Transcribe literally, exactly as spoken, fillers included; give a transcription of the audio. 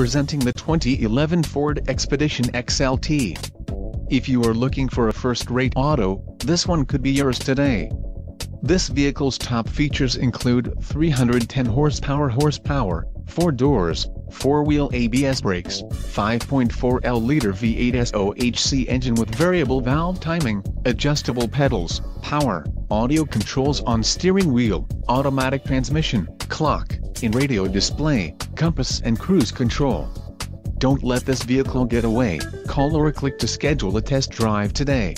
presenting the twenty eleven Ford Expedition X L T. If you are looking for a first-rate auto, this one could be yours today. This vehicle's top features include three hundred ten horsepower horsepower, four doors, four-wheel A B S brakes, five point four liter V eight S O H C engine with variable valve timing, adjustable pedals, power, audio controls on steering wheel, automatic transmission, clock, in radio display, compass and cruise control. Don't let this vehicle get away. Call or click to schedule a test drive today.